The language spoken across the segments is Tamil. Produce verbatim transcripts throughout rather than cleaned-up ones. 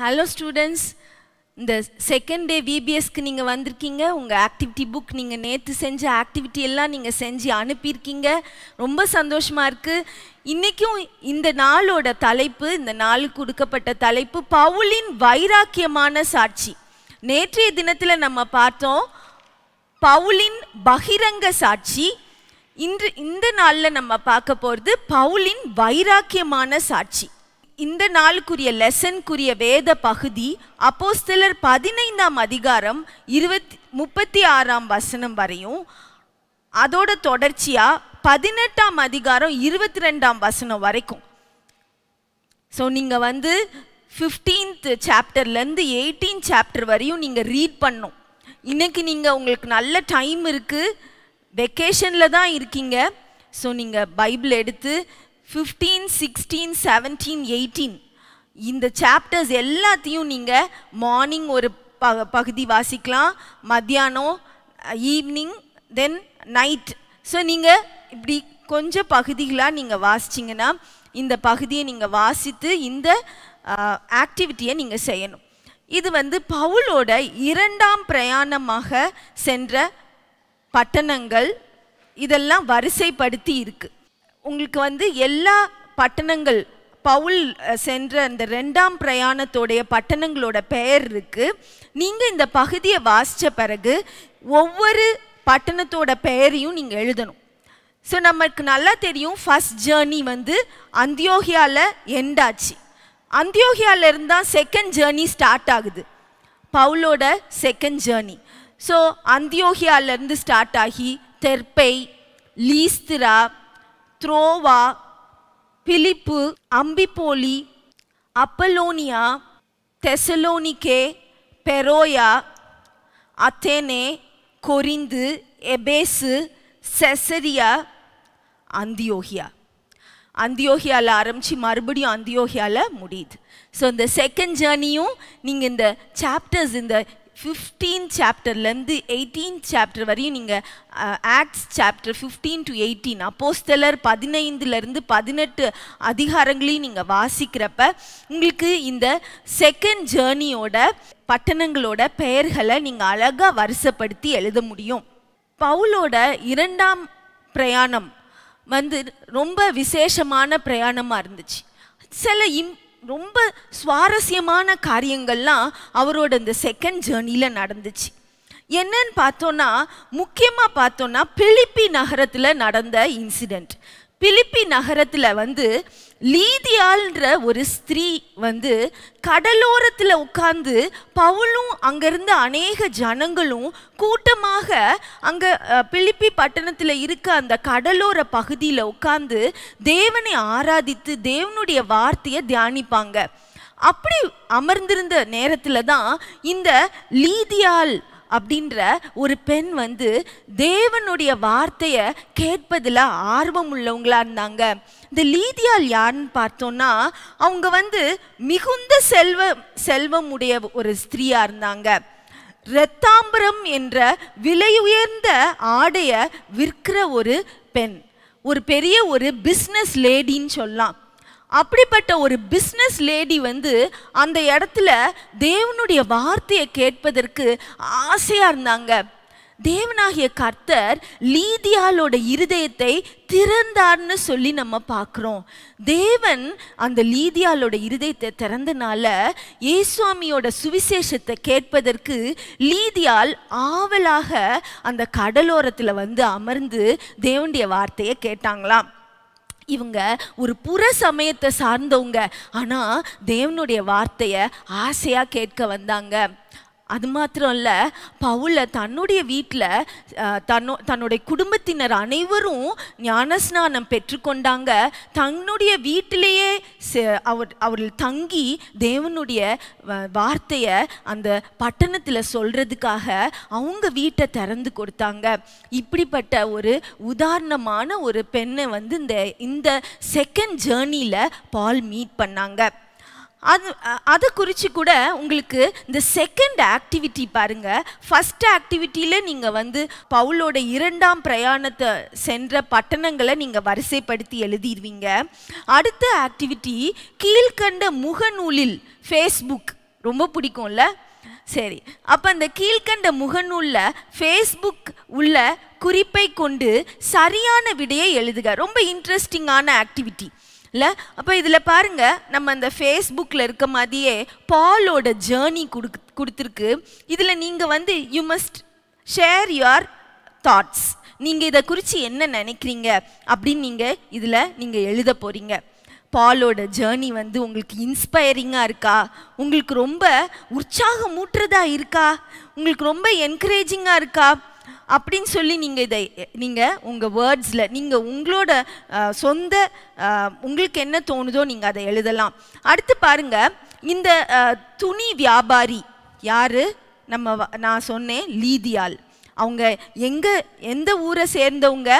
Hello students, the second day V B S க்கு நீங்க வந்திருக்கீங்க. உங்க ஆக்டிவிட்டி புக் நீங்க நேத்து செஞ்ச ஆக்டிவிட்டி எல்லாம் நீங்க செஞ்சு அனுப்பியிருக்கீங்க. ரொம்ப சந்தோஷமா இருக்கு. இன்னைக்கும் இந்த நாளோட தலைப்பு, இந்த நாளுக்கு கொடுக்கப்பட்ட தலைப்பு பவுலின் வைராக்கியமான சாட்சி. நேற்றைய தினத்துல நம்ம பார்த்தோம் பவுலின் பகிரங்க சாட்சி. இன்று இந்த நாள்ல நம்ம பார்க்க போறது பவுலின் வைராக்கியமான சாட்சி. இந்த நாளுக்குரிய லெசனுக்குரிய வேத பகுதி அப்போஸ்தலர் பதினைந்தாம் அதிகாரம் இருபத்தி முப்பத்தி ஆறாம் வசனம் வரையும், அதோட தொடர்ச்சியா பதினெட்டாம் அதிகாரம் இருபத்தி ரெண்டாம் வசனம் வரைக்கும். ஸோ நீங்கள் வந்து ஃபிஃப்டீன்த் சாப்டர்லேருந்து எயிட்டீன் சாப்டர் வரையும் நீங்கள் ரீட் பண்ணணும். இன்னைக்கு நீங்கள் உங்களுக்கு நல்ல டைம் இருக்குது, வெக்கேஷனில் தான் இருக்கீங்க. ஸோ நீங்கள் பைபிள் எடுத்து ஃபிஃப்டீன் சிக்ஸ்டீன் செவன்டீன் எயிட்டீன் இந்த சாப்டர்ஸ் எல்லாத்தையும் நீங்கள் மார்னிங் ஒரு ப பகுதி வாசிக்கலாம், மத்தியானம், ஈவினிங், தென் நைட். ஸோ நீங்கள் இப்படி கொஞ்சம் பகுதிகளாக நீங்கள் வாசிச்சிங்கன்னா இந்த பகுதியை நீங்கள் வாசித்து இந்த ஆக்டிவிட்டியை நீங்கள் செய்யணும். இது வந்து பவுலோட இரண்டாம் பிரயாணமாக சென்ற பட்டணங்கள் இதெல்லாம் வரிசைப்படுத்தி இருக்குது. உங்களுக்கு வந்து எல்லா பட்டணங்கள் பவுல் சென்ற அந்த ரெண்டாம் பிரயாணத்தோடைய பட்டணங்களோட பெயர் இருக்குது. நீங்கள் இந்த பகுதியை வாசித்த பிறகு ஒவ்வொரு பட்டணத்தோட பெயரையும் நீங்கள் எழுதணும். ஸோ நமக்கு நல்லா தெரியும் ஃபஸ்ட் ஜேர்னி வந்து அந்தியோகியாவில் எண்ட் ஆச்சு. அந்தியோகியாவில் இருந்தால் செகண்ட் ஜேர்னி ஸ்டார்ட் ஆகுது, பவுலோட செகண்ட் ஜேர்னி. ஸோ அந்தியோகியாவிலேருந்து ஸ்டார்ட் ஆகி தெர்பை, Lystra, Troas, Philippi, Amphipolis, Apollonia, Thessalonica, Berea, Athens, Corinth, Ephesus, Caesarea, Antioch. அந்தியோகியாவில் ஆரம்பித்து மறுபடியும் அந்தியோகியாவில் முடியுது. ஸோ இந்த செகண்ட் ஜேர்னியும் நீங்கள் இந்த சாப்டர்ஸ், இந்த ஃபிஃப்டீன் சாப்டர்லேருந்து எயிட்டீன் சாப்டர் வரையும் நீங்கள் Acts chapter fifteen to eighteen அப்போஸ்தலர் பதினைந்துலேருந்து பதினெட்டு அதிகாரங்களையும் நீங்கள் வாசிக்கிறப்ப உங்களுக்கு இந்த செகண்ட் ஜேர்னியோட பட்டணங்களோட பெயர்களை நீங்கள் அழகாக வரிசைப்படுத்தி எழுத முடியும். பவுலோட இரண்டாம் பிரயாணம் வந்து ரொம்ப விசேஷமான பிரயாணமாக இருந்துச்சு. சில இம் ரொம்ப சுவாரஸ்யமான காரியங்கள்லாம் அவரோட இந்த செகண்ட் ஜேர்னியில் நடந்துச்சு. என்னன்னு பார்த்தோன்னா, முக்கியமாக பார்த்தோன்னா பிலிப்பி நகரத்தில் நடந்த இன்சிடெண்ட். பிலிப்பி நகரத்தில் வந்து லீதியான்ற ஒரு ஸ்திரீ வந்து கடலோரத்தில் உட்கார்ந்து பவுலும் அங்கேருந்து அநேக ஜனங்களும் கூட்டமாக அங்கே பிலிப்பி பட்டணத்தில் இருக்க அந்த கடலோர பகுதியில் உட்கார்ந்து தேவனை ஆராதித்து தேவனுடைய வார்த்தையை தியானிப்பாங்க. அப்படி அமர்ந்திருந்த நேரத்தில் தான் இந்த லீதியால் அப்படின்ற ஒரு பெண் வந்து தேவனுடைய வார்த்தையை கேட்பதில் ஆர்வம் உள்ளவங்களா இருந்தாங்க. இந்த லீதியால் யாருன்னு பார்த்தோன்னா, அவங்க வந்து மிகுந்த செல்வ செல்வம் உடைய ஒரு ஸ்திரீயா இருந்தாங்க. இரத்தாம்பரம் என்ற விலையுயர்ந்த ஆடையை விற்கிற ஒரு பெண், ஒரு பெரிய ஒரு பிஸ்னஸ் லேடின்னு சொல்லலாம். அப்படிப்பட்ட ஒரு பிஸ்னஸ் லேடி வந்து அந்த இடத்துல தேவனுடைய வார்த்தையை கேட்பதற்கு ஆசையாக இருந்தாங்க. தேவனாகிய கர்த்தர் லீதியாலோட இருதயத்தை திறந்தார்னு சொல்லி நம்ம பார்க்குறோம். தேவன் அந்த லீதியாலோட இருதயத்தை திறந்தனால இயேசுவாமியோட சுவிசேஷத்தை கேட்பதற்கு லீதியால் ஆவலாக அந்த கடலோரத்தில் வந்து அமர்ந்து தேவனுடைய வார்த்தையை கேட்டாங்களாம். இவங்க ஒரு புற சமயத்தை சார்ந்தவங்க, ஆனால் தேவனுடைய வார்த்தையை ஆசையாக கேட்க வந்தாங்க. அது மாத்திரம் இல்லை, பவுலை தன்னுடைய வீட்டில் தன்னோ தன்னுடைய குடும்பத்தினர் அனைவரும் ஞானஸ்நானம் பெற்றுக்கொண்டாங்க. தன்னுடைய வீட்டிலேயே அவர் அவர் தங்கி தேவனுடைய வார்த்தையை அந்த பட்டணத்தில் சொல்கிறதுக்காக அவங்க வீட்டை திறந்து கொடுத்தாங்க. இப்படிப்பட்ட ஒரு உதாரணமான ஒரு பெண்ணை வந்து இந்த இந்த செகண்ட் ஜேர்னியில் பால் மீட் பண்ணாங்க. அது அதை குறித்து கூட உங்களுக்கு இந்த செகண்ட் ஆக்டிவிட்டி பாருங்கள். ஃபஸ்ட் ஆக்டிவிட்டியில் நீங்கள் வந்து பவுலோட இரண்டாம் பிரயாணத்தை சென்ற பட்டணங்களை நீங்கள் வரிசைப்படுத்தி எழுதிடுவீங்க. அடுத்த ஆக்டிவிட்டி கீழ்கண்ட முகநூலில் ஃபேஸ்புக் ரொம்ப பிடிக்கும்ல. சரி, அப்போ அந்த கீழ்கண்ட முகநூலில் ஃபேஸ்புக் உள்ள குறிப்பை கொண்டு சரியான விடையை எழுதுக. ரொம்ப இன்ட்ரெஸ்டிங்கான ஆக்டிவிட்டி இல்லை? அப்போ இதில் பாருங்கள், நம்ம அந்த ஃபேஸ்புக்கில் இருக்க மாதிரியே பாலோட ஜேர்னி கொடுக்கு கொடுத்துருக்கு. இதில் நீங்கள் வந்து you must share your thoughts, நீங்கள் இதை குறித்து என்ன நினைக்கிறீங்க அப்படின்னு நீங்கள் இதில் நீங்கள் எழுத போகிறீங்க. பாலோட ஜேர்னி வந்து உங்களுக்கு இன்ஸ்பைரிங்காக இருக்கா, உங்களுக்கு ரொம்ப உற்சாகம் ஊட்டுறதா இருக்கா, உங்களுக்கு ரொம்ப என்கரேஜிங்காக இருக்கா அப்படின்னு சொல்லி நீங்கள் இதை நீங்கள் உங்கள் வேர்ட்ஸில் நீங்கள் உங்களோட சொந்த உங்களுக்கு என்ன தோணுதோ நீங்கள் அதை எழுதலாம். அடுத்து பாருங்கள், இந்த துணி வியாபாரி யார்? நம்ம நான் சொன்னேன் லீதியாள். அவங்க எங்கே எந்த ஊரை சேர்ந்தவங்க?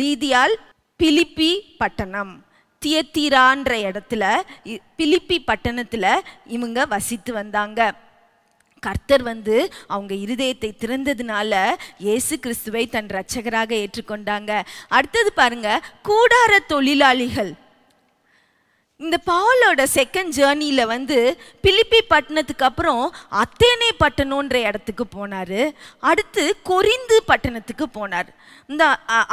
லீதியாள் பிலிப்பி பட்டணம், தியத்திரான்ற இடத்துல பிலிப்பி பட்டணத்தில் இவங்க வசித்து வந்தாங்க. கர்த்தர் வந்து அவங்க இருதயத்தை திறந்ததுனால இயேசு கிறிஸ்துவை தன் இரட்சகராக ஏற்றுக்கொண்டாங்க. அடுத்தது பாருங்க, கூடார தொழிலாளிகள். இந்த பவுலோட செகண்ட் ஜேர்னியில் வந்து பிலிப்பி பட்டணத்துக்கு அப்புறம் அத்தேனே பட்டணம்ன்ற இடத்துக்கு போனார். அடுத்து கொரிந்து பட்டணத்துக்கு போனார். இந்த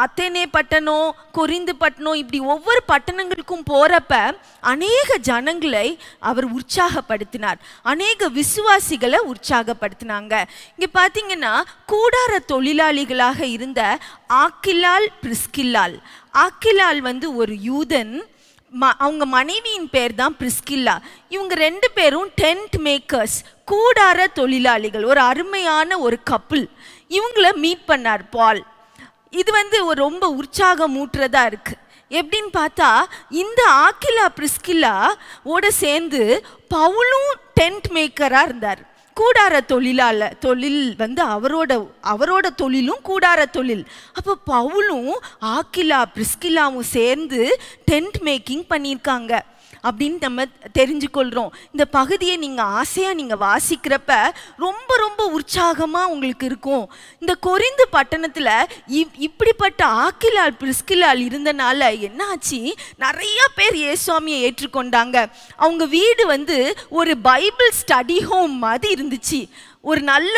அத்தேனே பட்டணம், கொரிந்து பட்டணம், இப்படி ஒவ்வொரு பட்டணங்களுக்கும் போகிறப்ப அநேக ஜனங்களை அவர் உற்சாகப்படுத்தினார், அநேக விசுவாசிகளை உற்சாகப்படுத்தினாங்க. இங்கே பார்த்தீங்கன்னா கூடார தொழிலாளிகளாக இருந்த ஆக்கிலாள் பிரிஸ்கில்லாள். ஆக்கிலாள் வந்து ஒரு யூதன், ம அவங்க மனைவியின் பேர் தான் பிரிஸ்கில்லா. இவங்க ரெண்டு பேரும் டென்ட் மேக்கர்ஸ், கூடார தொழிலாளிகள், ஒரு அருமையான ஒரு கப்பிள். இவங்கள மீட் பண்ணார் பால். இது வந்து ஒரு ரொம்ப உற்சாகம் ஊட்டுறதா இருக்குது. எப்படின்னு பார்த்தா இந்த ஆக்கிலா பிரிஸ்கில்லாவோட சேர்ந்து பவுலும் டென்ட் மேக்கராக இருந்தார். கூடார தொழிலாளர் தொழில் வந்து அவரோட அவரோட தொழிலும் கூடார தொழில். அப்போ பவுலும் ஆக்கிலா பிரிஸ்கில்லாவும் சேர்ந்து டென்ட் மேக்கிங் பண்ணியிருக்காங்க அப்படின்னு நம்ம தெரிஞ்சுக்கொள்கிறோம். இந்த பகுதியை நீங்கள் ஆசையாக நீங்கள் வாசிக்கிறப்ப ரொம்ப ரொம்ப உற்சாகமாக உங்களுக்கு இருக்கும். இந்த கொரிந்து பட்டணத்தில் இப் இப்படிப்பட்ட ஆக்கிலாள் பிரிஸ்கில்லாள் இருந்தனால என்னாச்சு, நிறையா பேர் இயேசுவாமியை ஏற்றுக்கொண்டாங்க. அவங்க வீடு வந்து ஒரு பைபிள் ஸ்டடி ஹோம் மாதிரி இருந்துச்சு, ஒரு நல்ல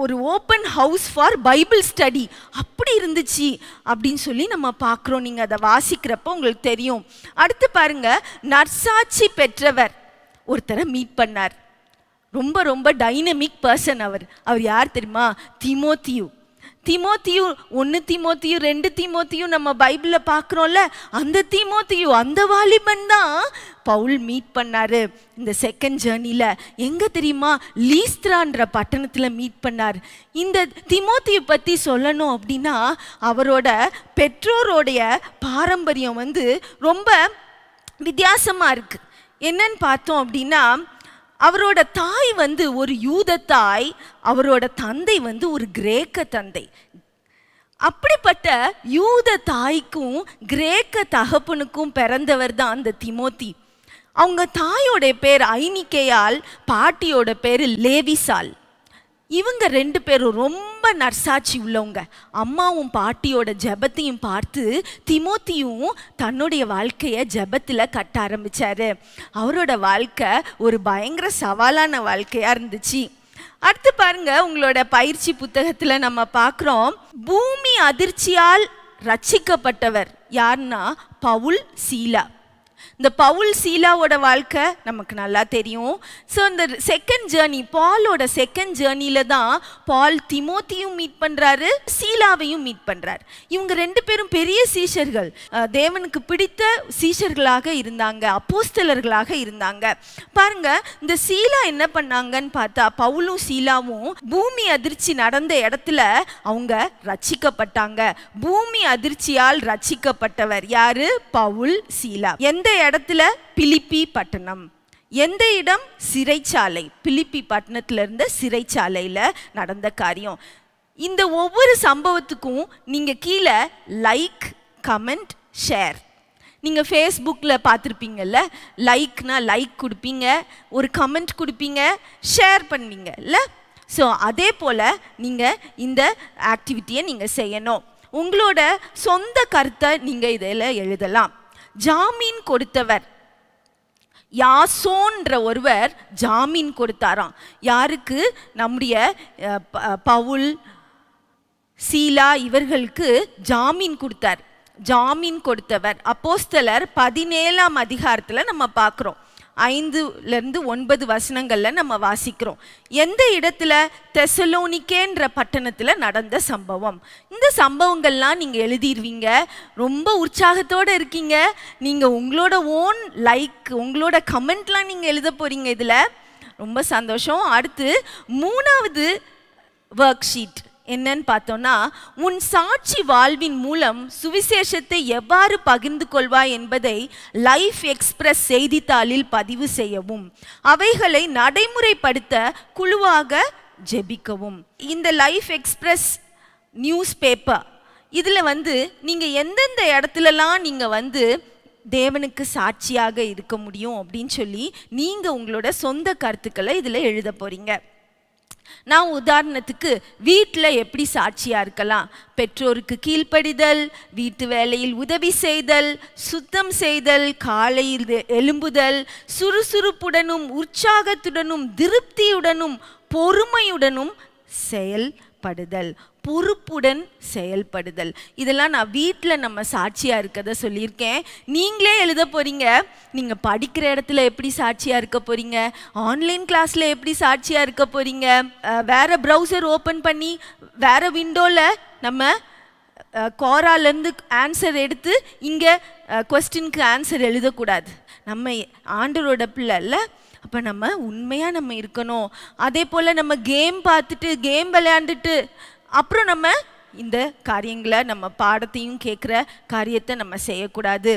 ஒரு open house for Bible study அப்படி இருந்துச்சு அப்படின்னு சொல்லி நம்ம பார்க்குறோம். நீங்கள் அதை வாசிக்கிறப்போ உங்களுக்கு தெரியும். அடுத்து பாருங்கள், நற்சாட்சி பெற்றவர் ஒருத்தரை மீட் பண்ணார். ரொம்ப ரொம்ப டைனமிக் பர்சன் அவர். அவர் யார் தெரியுமா? தீமோத்தியு. தீமோத்தியு ஒன்று தீமோத்தியு ரெண்டு தீமோத்தியு நம்ம பைபிளில் பார்க்குறோம்ல, அந்த தீமோத்தியு அந்த வாலிபன் தான் பவுல் மீட் பண்ணார் இந்த செகண்ட் ஜேர்னியில். எங்கே தெரியுமா? லீஸ்திரான்ற பட்டணத்தில் மீட் பண்ணார். இந்த தீமோத்தியை பற்றி சொல்லணும் அப்படின்னா அவரோட பெற்றோரோடைய பாரம்பரியம் வந்து ரொம்ப வித்தியாசமாக இருக்குது. என்னன்னு பார்த்தோம் அப்படின்னா அவரோட தாய் வந்து ஒரு யூத தாய், அவரோட தந்தை வந்து ஒரு கிரேக்க தந்தை. அப்படிப்பட்ட யூத தாய்க்கும் கிரேக்க தகப்பனுக்கும் பிறந்தவர் தான் அந்த தீமோத்தி. அவங்க தாயோட பேர் ஐனிக்கையால், பாட்டியோட பேர் லேவிசால். இவங்க ரெண்டு பேரும் ரொம்ப நற்சாட்சி உள்ளவங்க. அம்மாவும் பாட்டியோட ஜெபத்தையும் பார்த்து தீமோத்தியும் தன்னுடைய வாழ்க்கையை ஜெபத்தில் கட்ட ஆரம்பித்தார். அவரோட வாழ்க்கை ஒரு பயங்கர சவாலான வாழ்க்கையாக இருந்துச்சு. அடுத்து பாருங்கள், உங்களோட பயிற்சி புத்தகத்தில் நம்ம பார்க்குறோம், பூமி அதிர்ச்சியால் ரட்சிக்கப்பட்டவர் யாருன்னா பவுல் சீலா. இந்த பவுல் சீலாவோட வாழ்க்கை நமக்கு நல்லா தெரியும். ஸோ இந்த செகண்ட் ஜேர்னி, பாலோட செகண்ட் ஜேர்னியில் தான் பால் தீமோத்தியும் மீட் பண்ணுறாரு, சீலாவையும் மீட் பண்ணுறாரு. இவங்க ரெண்டு பேரும் பெரிய சீஷர்கள், தேவனுக்கு பிடித்த சீஷர்களாக இருந்தாங்க, அப்போஸ்தலர்களாக இருந்தாங்க. பாருங்க, இந்த சீலா என்ன பண்ணாங்கன்னு பார்த்தா பவுலும் சீலாவும் பூமி அதிர்ச்சி நடந்த இடத்துல அவங்க ரட்சிக்கப்பட்டாங்க. பூமி அதிர்ச்சியால் ரட்சிக்கப்பட்டவர் யாரு? பவுல் சீலா. எந்த இடத்துல? பிலிப்பி பட்டணம். எந்த இடம்? சிறைச்சாலை. பிலிப்பி பட்டணத்துல இருந்த சிறைச்சாலையில் நடந்த காரியம். இந்த ஒவ்வொரு சம்பவத்துக்கும் நீங்கள் கீழே லைக், கமெண்ட், ஷேர். நீங்கள் ஃபேஸ்புக்கில் பார்த்துருப்பீங்கல்ல, லைக்னா லைக் கொடுப்பீங்க, ஒரு கமெண்ட் கொடுப்பீங்க, ஷேர் பண்ணுவீங்க இல்லை? ஸோ அதே போல் நீங்கள் இந்த ஆக்டிவிட்டியை நீங்கள் செய்யணும். உங்களோட சொந்த கருத்தை நீங்கள் இதில் எழுதலாம். ஜாமீன் கொடுத்தவர் யாசோன்ற ஒருவர் ஜாமீன் கொடுத்தாராம். யாருக்கு? நம்முடைய பவுல், சீலா இவர்களுக்கு ஜாமீன் கொடுத்தார். ஜாமீன் கொடுத்தவர் அப்போஸ்தலர் பதினேழாம் அதிகாரத்தில் நம்ம பார்க்குறோம். ஐந்துலேருந்து ஒன்பது வசனங்களில் நம்ம வாசிக்கிறோம். எந்த இடத்துல? தெசலோனிக்கேன்ற பட்டணத்தில் நடந்த சம்பவம். இந்த சம்பவங்கள்லாம் நீங்கள் எழுதிடுவீங்க. ரொம்ப உற்சாகத்தோடு இருக்கீங்க. நீங்கள் உங்களோட ஓன் லைக், உங்களோட கமெண்ட்லாம் நீங்கள் எழுத போகிறீங்க. இதில் ரொம்ப சந்தோஷம். அடுத்து மூணாவது ஒர்க் ஷீட் என்னன்னு பார்த்தோன்னா, உன் சாட்சி வாழ்வின் மூலம் சுவிசேஷத்தை எவ்வாறு பகிர்ந்து கொள்வாய் என்பதை லைஃப் எக்ஸ்பிரஸ் செய்தித்தாளில் பதிவு செய்யவும், அவைகளை நடைமுறைப்படுத்த குழுவாக ஜெபிக்கவும். இந்த லைஃப் எக்ஸ்பிரஸ் நியூஸ் பேப்பர், இதில் வந்து நீங்கள் எந்தெந்த இடத்துலலாம் நீங்கள் வந்து தேவனுக்கு சாட்சியாக இருக்க முடியும் அப்படின்னு சொல்லி நீங்கள் உங்களோட சொந்த கருத்துக்களை இதில் எழுத போகிறீங்க. நான் உதாரணத்துக்கு வீட்டில் எப்படி சாட்சியாக இருக்கலாம்? பெற்றோருக்கு கீழ்ப்படிதல், வீட்டு வேலையில் உதவி செய்தல், சுத்தம் செய்தல், காலையில் எழும்புதல், சுறுசுறுப்புடனும் உற்சாகத்துடனும் திருப்தியுடனும் பொறுமையுடனும் செயல்படுதல், பொறுப்புடன் செயல்படுதல். இதெல்லாம் நான் வீட்டில் நம்ம சாட்சியாக இருக்கதை சொல்லியிருக்கேன். நீங்களே எழுத போகிறீங்க. நீங்கள் படிக்கிற இடத்துல எப்படி சாட்சியாக இருக்க போகிறீங்க, ஆன்லைன் கிளாஸில் எப்படி சாட்சியாக இருக்க போகிறீங்க, வேறு ப்ரௌசர் ஓப்பன் பண்ணி வேறு விண்டோவில் நம்ம கோராலேருந்து ஆன்சர் எடுத்து இங்கே கொஸ்டினுக்கு ஆன்சர் எழுதக்கூடாது. நம்ம ஆண்டரோட பிள்ளை இல்லை, அப்போ நம்ம உண்மையாக நம்ம இருக்கணும். அதே போல் நம்ம கேம் பார்த்துட்டு கேம் விளையாண்டுட்டு அப்புறம் நம்ம இந்த காரியங்களை நம்ம பாடத்தையும் கேட்குற காரியத்தை நம்ம செய்யக்கூடாது.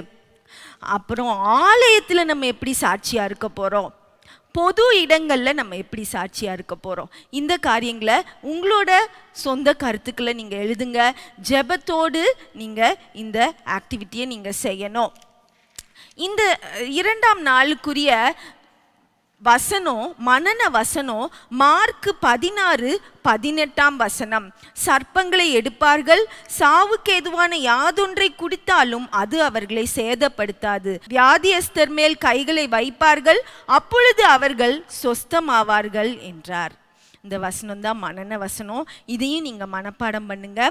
அப்புறம் ஆலயத்தில் நம்ம எப்படி சாட்சியாக இருக்க போகிறோம், பொது இடங்களில் நம்ம எப்படி சாட்சியாக இருக்க போகிறோம், இந்த காரியங்களை உங்களோட சொந்த கருத்துக்களை நீங்கள் எழுதுங்க. ஜெபத்தோடு நீங்கள் இந்த ஆக்டிவிட்டியை நீங்கள் செய்யணும். இந்த இரண்டாம் நாளுக்குரிய வசனம், மனன வசனம், மார்க்கு பதினாறு பதினெட்டாம் வசனம். சர்ப்பங்களை எடுப்பார்கள், சாவுக்கு எதுவான யாதொன்றை குடித்தாலும் அது அவர்களை சேதப்படுத்தாது, வியாதியஸ்தர் மேல் கைகளை வைப்பார்கள், அப்பொழுது அவர்கள் சொஸ்தமாவார்கள் என்றார். இந்த வசனம்தான் மனன வசனம். இதையும் நீங்கள் மனப்பாடம் பண்ணுங்க.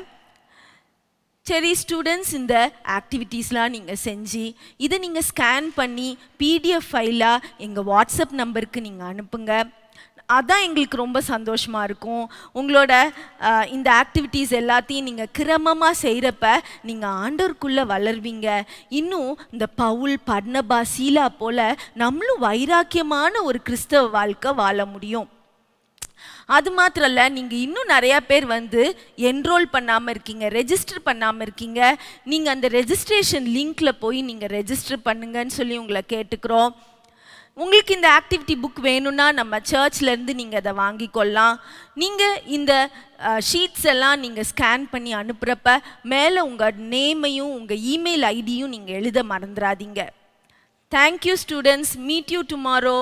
சரி ஸ்டூடெண்ட்ஸ், இந்த ஆக்டிவிட்டீஸ்லாம் நீங்கள் செஞ்சு இதை நீங்கள் ஸ்கேன் பண்ணி பிடிஎஃப் ஃபைலாக எங்கள் வாட்ஸ்அப் நம்பருக்கு நீங்கள் அனுப்புங்க. அதான் எங்களுக்கு ரொம்ப சந்தோஷமாக இருக்கும். உங்களோட இந்த ஆக்டிவிட்டீஸ் எல்லாத்தையும் நீங்கள் கிரமமாக செய்கிறப்ப நீங்கள் ஆண்டவருக்குள்ளே வளர்வீங்க. இன்னும் இந்த பவுல், பர்னபா, சீலா போல் நம்மளும் வைராக்கியமான ஒரு கிறிஸ்தவ வாழ்க்கை வாழ முடியும். அது மாத்திரம் இல்லை, நீங்கள் இன்னும் நிறையா பேர் வந்து என்ரோல் பண்ணாமல் இருக்கீங்க, ரெஜிஸ்டர் பண்ணாமல் இருக்கீங்க. நீங்கள் அந்த ரெஜிஸ்ட்ரேஷன் லிங்க்கில் போய் நீங்கள் ரெஜிஸ்டர் பண்ணுங்கன்னு சொல்லி உங்களை கேட்டுக்கிறோம். உங்களுக்கு இந்த ஆக்டிவிட்டி புக் வேணும்னா நம்ம சர்ச்லேருந்து நீங்கள் அதை வாங்கிக்கொள்ளலாம். நீங்கள் இந்த ஷீட்ஸ் எல்லாம் நீங்கள் ஸ்கேன் பண்ணி அனுப்புகிறப்ப மேலே உங்கள் நேமையும் உங்கள் இமெயில் ஐடியும் நீங்கள் எழுத மறந்துடாதீங்க. Thank you students, meet you tomorrow.